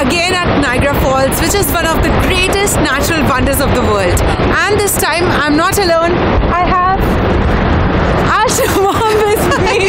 again at Niagara Falls, which is one of the greatest natural wonders of the world. And this time I'm not alone. I have Asha Mom with me.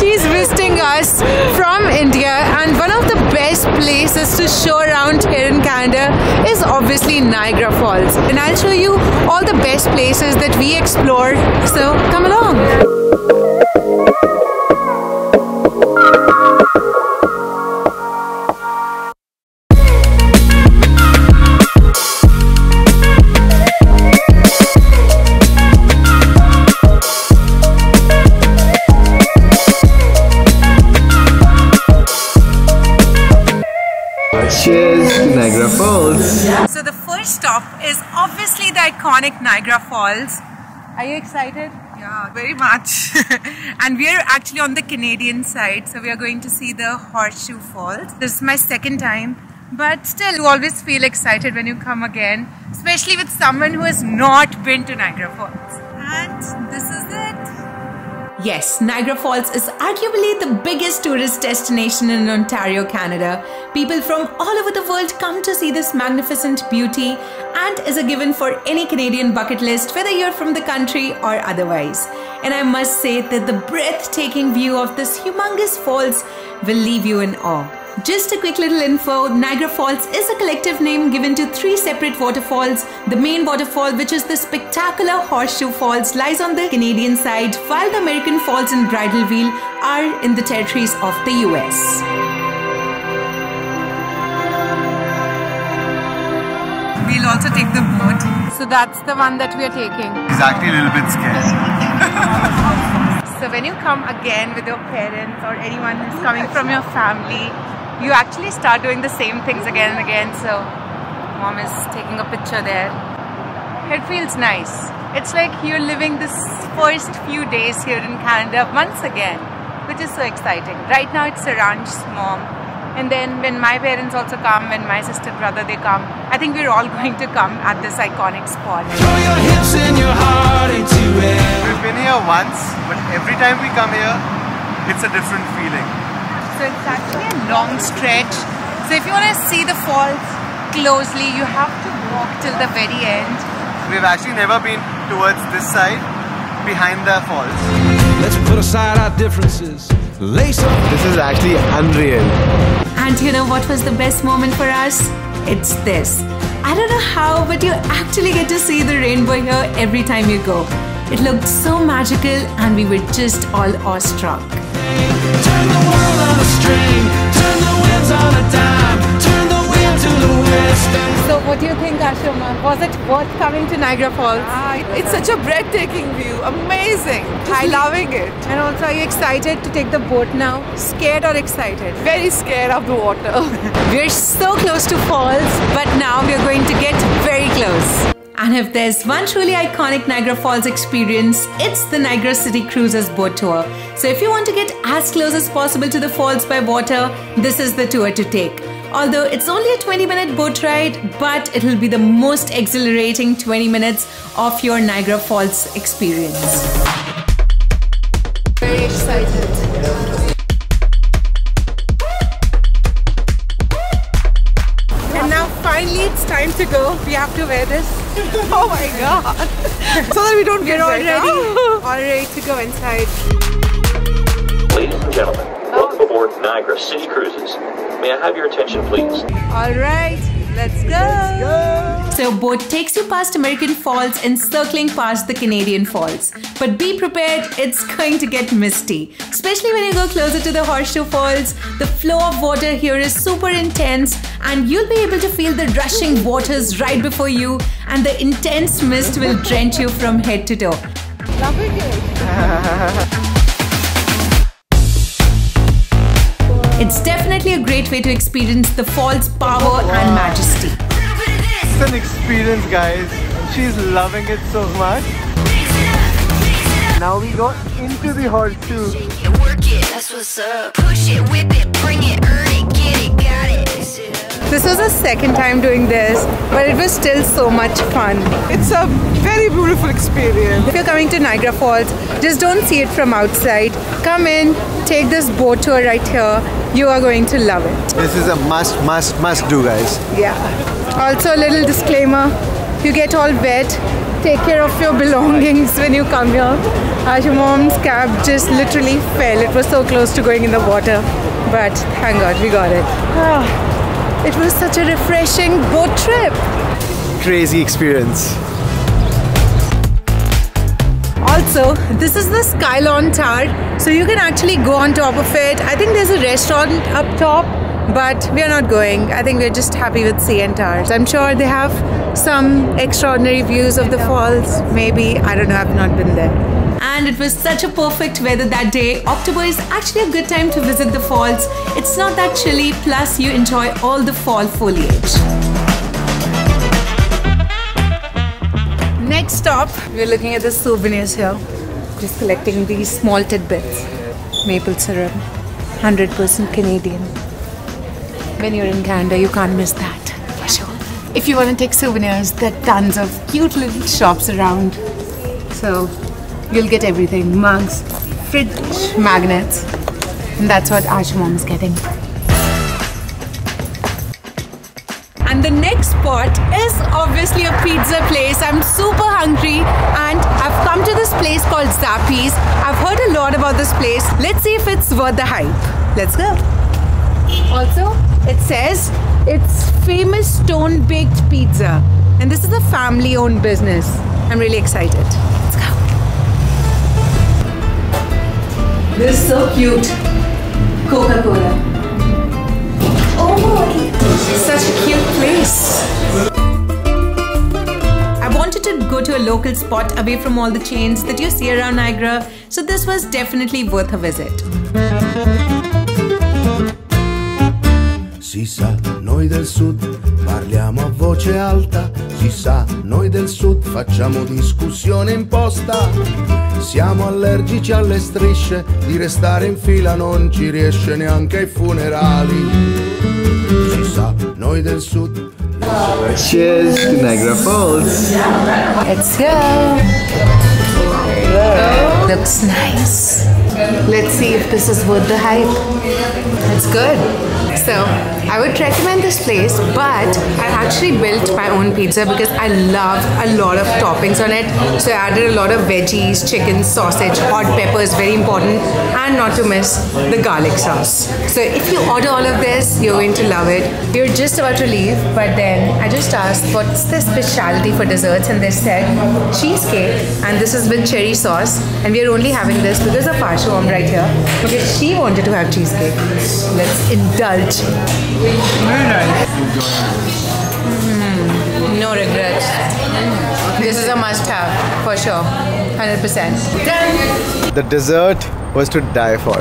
She's visiting us from India, and one of the best places to show around here in Canada is obviously Niagara Falls. And I'll show you all the best places that we explored, so come along. So the first stop is obviously the iconic Niagara Falls. Are you excited? Yeah, very much. And we are actually on the Canadian side, so we are going to see the Horseshoe Falls. This is my second time, but still you always feel excited when you come again, especially with someone who has not been to Niagara Falls. And this is it. Yes, Niagara Falls is arguably the biggest tourist destination in Ontario, Canada. People from all over the world come to see this magnificent beauty and is a given for any Canadian bucket list, whether you're from the country or otherwise. And I must say that the breathtaking view of this humongous falls will leave you in awe. Just a quick little info, Niagara Falls is a collective name given to three separate waterfalls. The main waterfall, which is the spectacular Horseshoe Falls, lies on the Canadian side, while the American Falls and Bridal Veil are in the territories of the US. We'll also take the boat. So that's the one that we are taking. He's actually a little bit scared. So when you come again with your parents or anyone who's coming from your family, you actually start doing the same things again and again. So Mom is taking a picture there. It feels nice. It's like you're living this first few days here in Canada once again, which is so exciting. Right now it's Saranj's mom, and then when my parents also come, when my sister, brother, they come, I think we're all going to come at this iconic spot. Throw your hips and your heart into it. We've been here once, but every time we come here, it's a different feeling. So it's actually a long stretch, so if you want to see the falls closely, you have to walk till the very end. We've actually never been towards this side, behind the falls. Let's put aside our differences. Lace up. This is actually unreal. And you know what was the best moment for us? It's this. I don't know how, but you actually get to see the rainbow here every time you go. It looked so magical and we were just all awestruck. Turn the world on a string, turn the winds on a dime, turn the wind to the west. So what do you think, Ashoma? Was it worth coming to Niagara Falls? It's such a breathtaking view, amazing. I'm loving it. And also, are you excited to take the boat now? Scared or excited? Very scared of the water. We're so close to falls, but now we're going to get very close. And if there's one truly iconic Niagara Falls experience, it's the Niagara City Cruises boat tour. So if you want to get as close as possible to the falls by water, this is the tour to take. Although it's only a 20-minute boat ride, but it'll be the most exhilarating 20 minutes of your Niagara Falls experience. Very excited. Finally, it's time to go. We have to wear this. Oh my god! So that we don't get all ready. All ready to go inside. Ladies and gentlemen, welcome aboard Niagara City Cruises. May I have your attention, please? All right, let's go. Let's go. So, boat takes you past American Falls and circling past the Canadian Falls. But be prepared, it's going to get misty. Especially when you go closer to the Horseshoe Falls, the flow of water here is super intense, and you'll be able to feel the rushing waters right before you, and the intense mist will drench you from head to toe. Love it. It's definitely a great way to experience the falls' power and majesty. It's an experience, guys. She's loving it so much. Now we go into the horseshoe. Shake it, work it, that's what's up. Push it, whip it, bring it, earn it, get it, got it. This was the second time doing this, but it was still so much fun. It's a very beautiful experience. If you're coming to Niagara Falls, just don't see it from outside. Come in, take this boat tour right here. You are going to love it. This is a must do, guys. Yeah. Also a little disclaimer, you get all wet. Take care of your belongings when you come here. Our mom's cab just literally fell. It was so close to going in the water, but thank God we got it. Oh, it was such a refreshing boat trip. Crazy experience. Also, this is the Skylon Tower, so you can actually go on top of it. I think there's a restaurant up top, but we are not going. I think we're just happy with CN Towers. I'm sure they have some extraordinary views of the falls. Maybe, I don't know, I've not been there. And it was such a perfect weather that day. October is actually a good time to visit the falls. It's not that chilly, plus you enjoy all the fall foliage. Next stop, we're looking at the souvenirs here. Just collecting these small tidbits. Maple syrup, 100% Canadian. When you're in Canada, you can't miss that, for sure. If you want to take souvenirs, there are tons of cute little shops around. So, you'll get everything. Mugs, fridge magnets. And that's what Ash Mom is getting. And the next spot is obviously a pizza place. I'm super hungry and I've come to this place called Zappies. I've heard a lot about this place. Let's see if it's worth the hype. Let's go. Also, it says it's famous stone baked pizza. And this is a family owned business. I'm really excited. Let's go. This is so cute. Coca-Cola. Oh, such a cute place. I wanted to go to a local spot away from all the chains that you see around Niagara, so this was definitely worth a visit. Si sa, noi del sud parliamo a voce alta. Si sa, noi del sud facciamo discussione imposta. Siamo allergici alle strisce, di restare in fila non ci riesce neanche ai funerali. Cheers to Niagara Falls. Let's go. Oh, looks nice. Let's see if this is worth the hype. It's good. So, I would recommend this place, but I actually built my own pizza because I love a lot of toppings on it. So I added a lot of veggies, chicken, sausage, hot peppers, very important, and not to miss the garlic sauce. So if you order all of this, you're going to love it. You're just about to leave, but then I just asked what's the specialty for desserts, and they said cheesecake, and this is with cherry sauce, and we're only having this because of Ashu Om right here, because she wanted to have cheesecake. Let's indulge. Very nice. No regrets. This is a must-have for sure, 100%. Done. The dessert was to die for.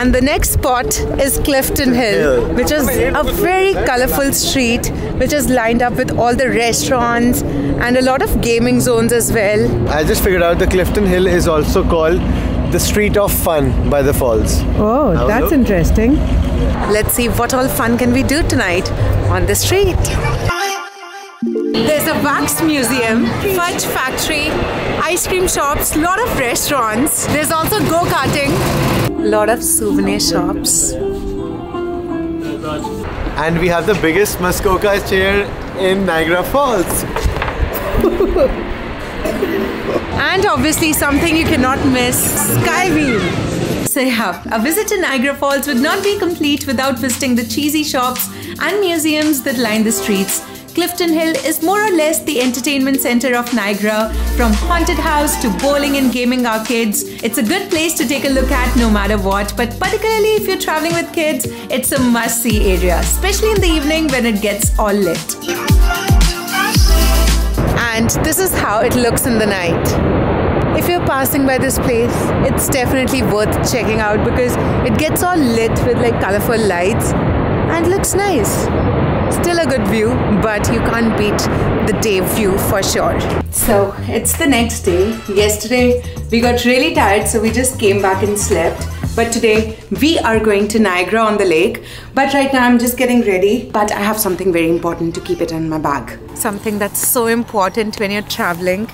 And the next spot is Clifton Hill, which is a very colorful street, which is lined up with all the restaurants and a lot of gaming zones as well. I just figured out the Clifton Hill is also called the Street of Fun by the falls. Oh, that's interesting. Let's see what all fun can we do tonight on the street. There's a wax museum, fudge factory, ice cream shops, lot of restaurants. There's also go-karting, lot of souvenir shops. And we have the biggest muskoka chair in Niagara Falls. And obviously something you cannot miss, Skywheel. So yeah, a visit to Niagara Falls would not be complete without visiting the cheesy shops and museums that line the streets. Clifton Hill is more or less the entertainment center of Niagara, from haunted house to bowling and gaming arcades. It's a good place to take a look at no matter what, but particularly if you're traveling with kids, it's a must-see area, especially in the evening when it gets all lit. And this is how it looks in the night. If you're passing by this place, it's definitely worth checking out because it gets all lit with like colorful lights and looks nice. Still a good view, but you can't beat the day view for sure. So it's the next day. Yesterday we got really tired, so we just came back and slept. But today we are going to Niagara-on-the-Lake. But right now I'm just getting ready. But I have something very important to keep it in my bag. Something that's so important when you're traveling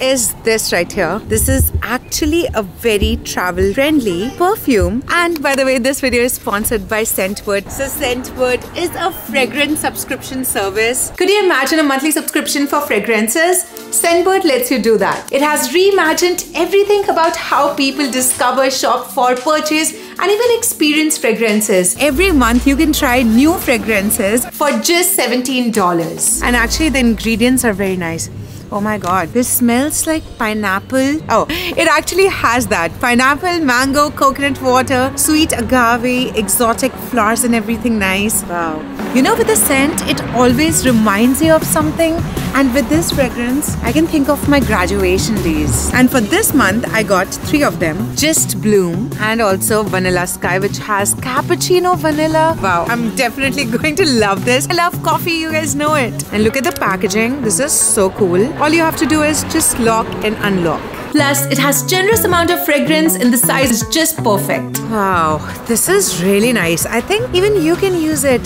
is this right here. This is actually a very travel friendly perfume. And by the way, this video is sponsored by Scentbird. So Scentbird is a fragrance subscription service. Could you imagine a monthly subscription for fragrances? Scentbird lets you do that. It has reimagined everything about how people discover, shop for, purchase, and even experience fragrances. Every month you can try new fragrances for just $17. And actually the ingredients are very nice. Oh my god, this smells like pineapple. Oh, it actually has that. Pineapple, mango, coconut water, sweet agave, exotic flowers and everything nice. Wow. You know, with the scent, it always reminds you of something. And with this fragrance, I can think of my graduation days. And for this month, I got three of them. Just Bloom and also Vanilla Sky, which has cappuccino vanilla. Wow, I'm definitely going to love this. I love coffee, you guys know it. And look at the packaging. This is so cool. All you have to do is just lock and unlock. Plus, it has generous amount of fragrance and the size is just perfect. Wow, this is really nice. I think even you can use it.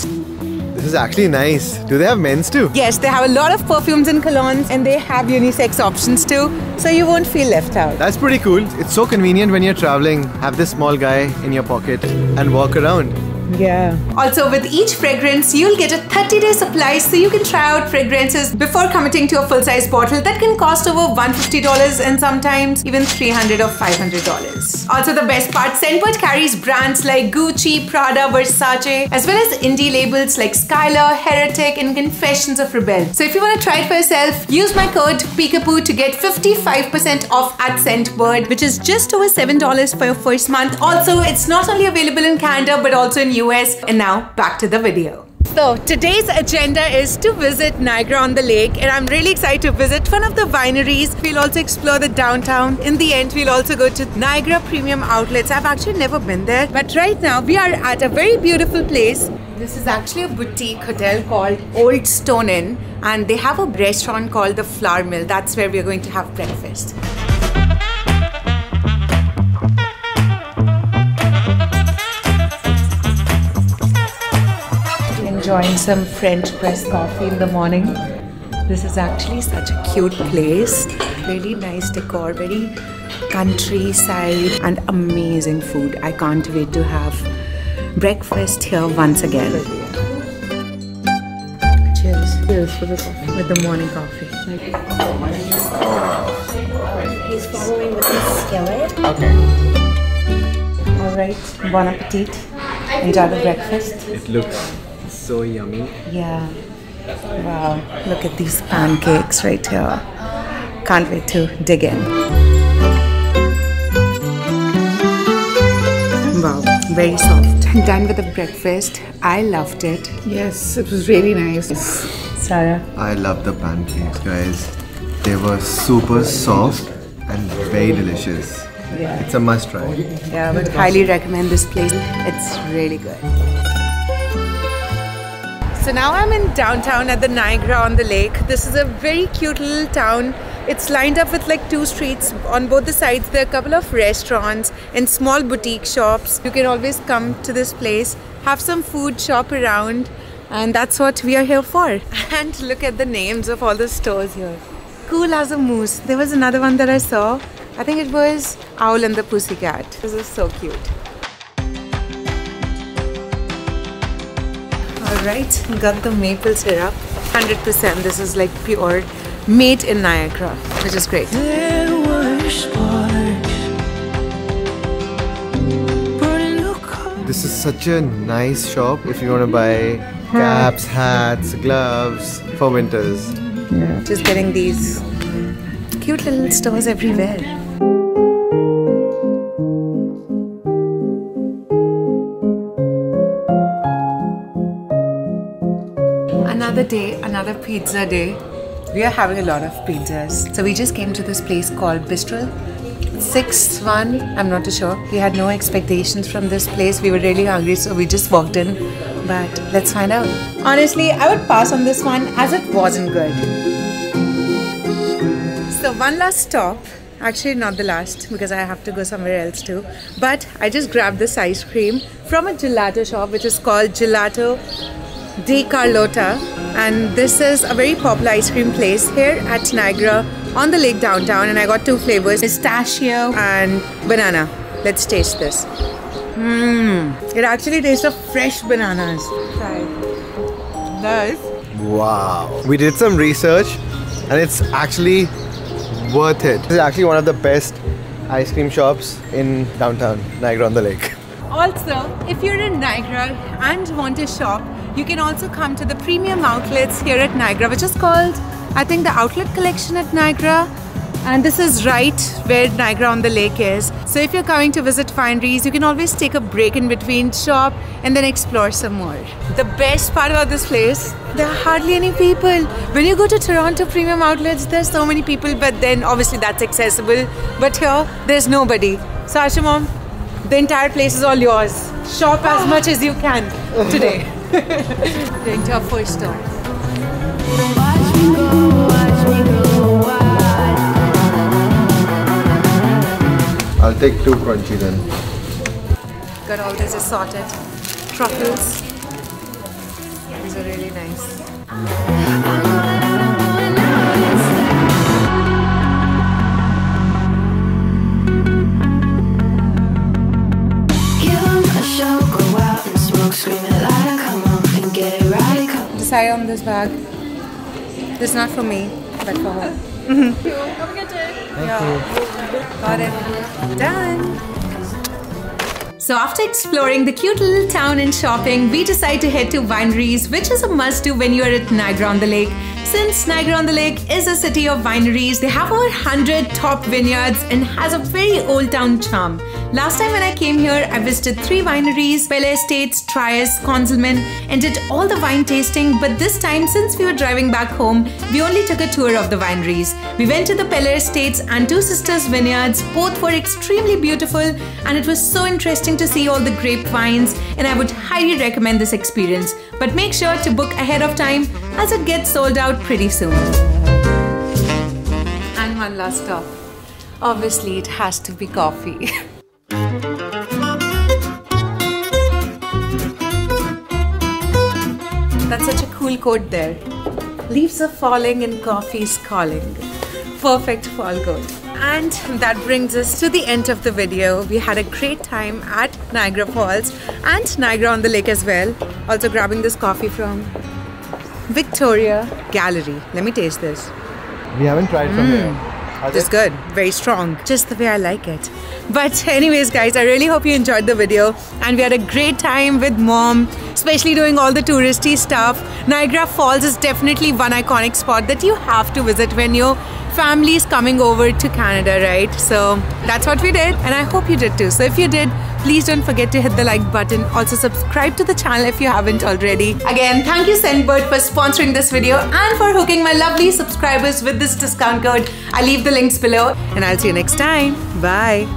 This is actually nice. Do they have men's too? Yes, they have a lot of perfumes and colognes and they have unisex options too. So you won't feel left out. That's pretty cool. It's so convenient when you're traveling. Have this small guy in your pocket and walk around. Yeah. Also, with each fragrance, you'll get a 30-day supply so you can try out fragrances before committing to a full-size bottle that can cost over $150 and sometimes even $300 or $500. Also, the best part, Scentbird carries brands like Gucci, Prada, Versace, as well as indie labels like Skylar, Heretic, and Confessions of Rebel. So if you want to try it for yourself, use my code Peekapoo to get 55% off at Scentbird, which is just over $7 for your first month. Also, it's not only available in Canada, but also in US. And now back to the video. So today's agenda is to visit Niagara-on-the-Lake, and I'm really excited to visit one of the wineries. We'll also explore the downtown. In the end, we'll also go to Niagara Premium Outlets. I've actually never been there, but right now we are at a very beautiful place. This is actually a boutique hotel called Old Stone Inn, and they have a restaurant called the Flour Mill. That's where we're going to have breakfast. Enjoying some French press coffee in the morning. This is actually such a cute place. Really nice decor, very countryside, and amazing food. I can't wait to have breakfast here once again. Cheers. Cheers for the coffee. With the morning coffee. He's following with his skillet. Okay. Alright, bon appetit. Enjoy the breakfast. It looks so yummy. Yeah. Wow. Look at these pancakes right here. Can't wait to dig in. Wow. Very soft. Done with the breakfast. I loved it. Yes, it was really nice. Sarah? I love the pancakes, guys. They were super soft and very delicious. Yeah. It's a must try. Yeah, I would highly recommend this place. It's really good. So now I'm in downtown at the Niagara-on-the-Lake. This is a very cute little town. It's lined up with like two streets. On both the sides, there are a couple of restaurants and small boutique shops. You can always come to this place, have some food, shop around, and that's what we are here for. And look at the names of all the stores here. Cool as a Moose. There was another one that I saw. I think it was Owl and the Pussycat. This is so cute. Alright, got the maple syrup, 100%. This is like pure, made in Niagara, which is great. There were sparks. This is such a nice shop if you want to buy caps, hats, gloves for winters. Yeah. Just getting these cute little stores everywhere. Day, another pizza day. We are having a lot of pizzas. So we just came to this place called Bistro 6, I'm not too sure. We had no expectations from this place. We were really hungry, so we just walked in. But let's find out. Honestly, I would pass on this one as it wasn't good. So one last stop. Actually, not the last because I have to go somewhere else too. But I just grabbed this ice cream from a gelato shop which is called Gelato De Carlotta, and this is a very popular ice cream place here at Niagara on the lake downtown, and I got two flavors, pistachio and banana. Let's taste this. It actually tastes of fresh bananas. Try. Nice. Wow. We did some research and it's actually worth it. This is actually one of the best ice cream shops in downtown Niagara-on-the-Lake. Also, if you're in Niagara and want to shop, you can also come to the premium outlets here at Niagara, which is called, I think, the Outlet Collection at Niagara. And this is right where Niagara-on-the-Lake is. So if you're coming to visit wineries, you can always take a break in between, shop and then explore some more. The best part about this place, there are hardly any people. When you go to Toronto premium outlets, there's so many people, but then obviously that's accessible. But here, there's nobody. So Asha Mom, the entire place is all yours. Shop as much as you can today. Going to our first store. Watch me go, watch me go. I'll take two crunchy then. Got all these assorted truffles. These are really nice. Decide on this bag. This is not for me, but for her. Thank you. Have a good day. Thank you. Got it. Done. So after exploring the cute little town and shopping, we decide to head to wineries, which is a must-do when you are at Niagara-on-the-Lake. Since Niagara-on-the-Lake is a city of wineries, they have over 100 top vineyards and has a very old town charm. Last time when I came here, I visited 3 wineries, Peller Estates, Trias, Consilman, and did all the wine tasting, but this time, since we were driving back home, we only took a tour of the wineries. We went to the Peller Estates and Two Sisters Vineyards. Both were extremely beautiful and it was so interesting to see all the grape wines, and I would highly recommend this experience. But make sure to book ahead of time as it gets sold out pretty soon. And one last stop. Obviously, it has to be coffee. That's such a cool coat there. Leaves are falling and coffee is calling. Perfect fall coat. And that brings us to the end of the video. We had a great time at Niagara Falls and Niagara-on-the-Lake as well. Also grabbing this coffee from Victoria Gallery. Let me taste this. We haven't tried from here. It's good, very strong, just the way I like it. But anyways guys, I really hope you enjoyed the video and we had a great time with Mom, especially doing all the touristy stuff. Niagara Falls is definitely one iconic spot that you have to visit when your family is coming over to Canada, right? So that's what we did and I hope you did too. So if you did, please don't forget to hit the like button. Also subscribe to the channel if you haven't already. Again, thank you Scentbird for sponsoring this video and for hooking my lovely subscribers with this discount code. I'll leave the links below and I'll see you next time. Bye.